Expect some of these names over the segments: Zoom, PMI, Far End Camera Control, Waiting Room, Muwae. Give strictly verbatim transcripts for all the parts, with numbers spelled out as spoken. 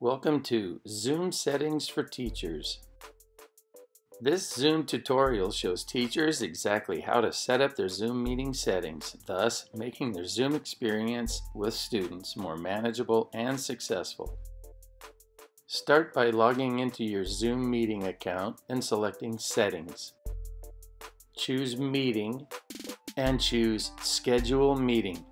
Welcome to Zoom Settings for Teachers. This Zoom tutorial shows teachers exactly how to set up their Zoom meeting settings, thus making their Zoom experience with students more manageable and successful. Start by logging into your Zoom meeting account and selecting Settings. Choose Meeting and choose Schedule Meeting.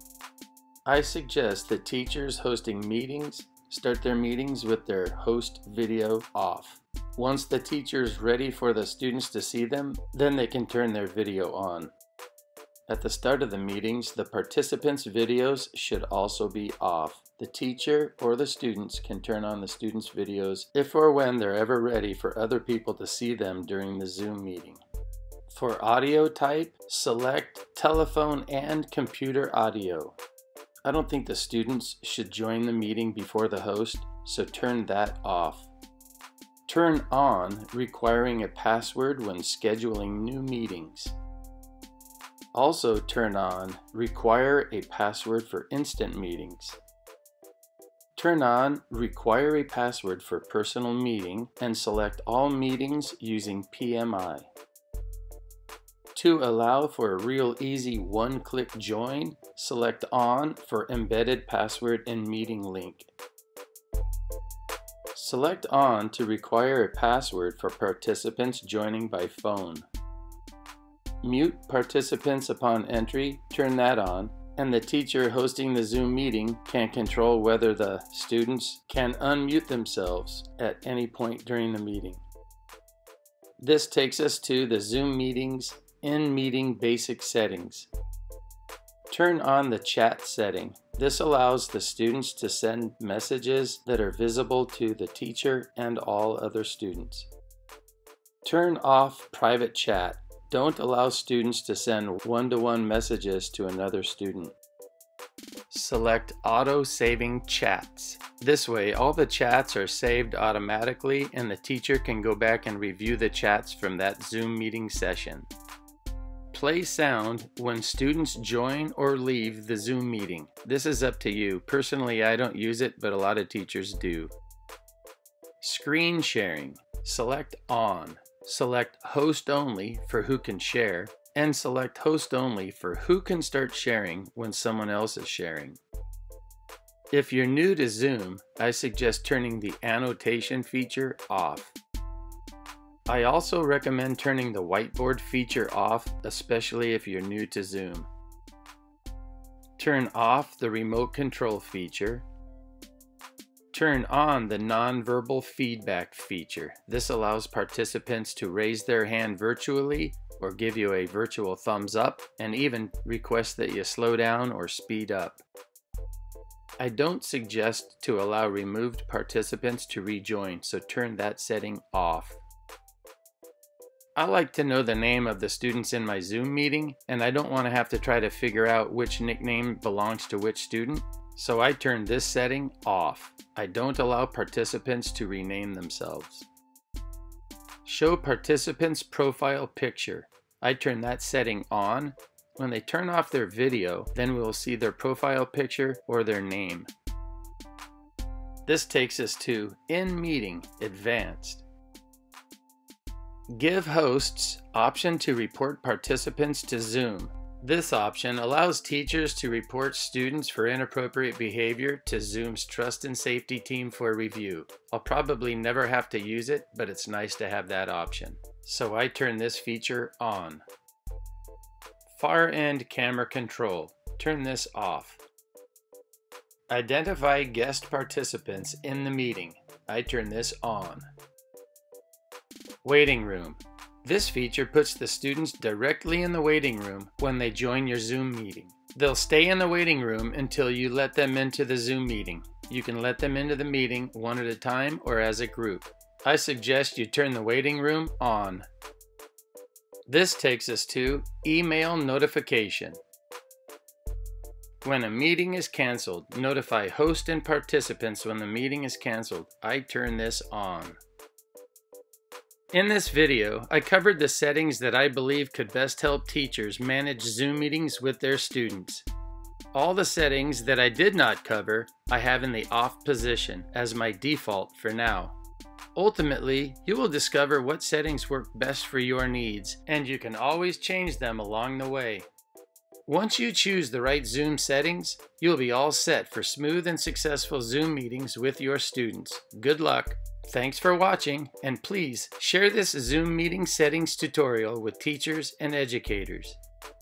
I suggest that teachers hosting meetings start their meetings with their host video off. Once the teacher is ready for the students to see them, then they can turn their video on. At the start of the meetings, the participants' videos should also be off. The teacher or the students can turn on the students' videos if or when they're ever ready for other people to see them during the Zoom meeting. For audio type, select telephone and computer audio. I don't think the students should join the meeting before the host, so turn that off. Turn on requiring a password when scheduling new meetings. Also turn on require a password for instant meetings. Turn on require a password for personal meeting and select all meetings using P M I. To allow for a real easy one-click join, select On for Embedded Password and Meeting Link. Select On to require a password for participants joining by phone. Mute participants upon entry, turn that on, and the teacher hosting the Zoom meeting can control whether the students can unmute themselves at any point during the meeting. This takes us to the Zoom meetings in-meeting basic settings. Turn on the chat setting. This allows the students to send messages that are visible to the teacher and all other students. Turn off private chat. Don't allow students to send one-to-one messages to another student. Select Auto Saving Chats. This way, all the chats are saved automatically and the teacher can go back and review the chats from that Zoom meeting session. Play sound when students join or leave the Zoom meeting. This is up to you. Personally, I don't use it, but a lot of teachers do. Screen sharing. Select On. Select Host Only for who can share, and select Host Only for who can start sharing when someone else is sharing. If you're new to Zoom, I suggest turning the annotation feature off. I also recommend turning the whiteboard feature off, especially if you're new to Zoom. Turn off the remote control feature. Turn on the nonverbal feedback feature. This allows participants to raise their hand virtually or give you a virtual thumbs up and even request that you slow down or speed up. I don't suggest to allow removed participants to rejoin, so turn that setting off. I like to know the name of the students in my Zoom meeting, and I don't want to have to try to figure out which nickname belongs to which student, so I turn this setting off. I don't allow participants to rename themselves. Show participants' profile picture. I turn that setting on. When they turn off their video, then we'll see their profile picture or their name. This takes us to In-Meeting Advanced. Give hosts option to report participants to Zoom. This option allows teachers to report students for inappropriate behavior to Zoom's Trust and Safety team for review. I'll probably never have to use it, but it's nice to have that option. So I turn this feature on. Far end camera control. Turn this off. Identify guest participants in the meeting. I turn this on. Waiting room. This feature puts the students directly in the waiting room when they join your Zoom meeting. They'll stay in the waiting room until you let them into the Zoom meeting. You can let them into the meeting one at a time or as a group. I suggest you turn the waiting room on. This takes us to Email Notification. When a meeting is canceled, notify host and participants when the meeting is canceled. I turn this on. In this video, I covered the settings that I believe could best help teachers manage Zoom meetings with their students. All the settings that I did not cover, I have in the off position as my default for now. Ultimately, you will discover what settings work best for your needs, and you can always change them along the way. Once you choose the right Zoom settings, you'll be all set for smooth and successful Zoom meetings with your students. Good luck! Thanks for watching, and please share this Zoom meeting settings tutorial with teachers and educators.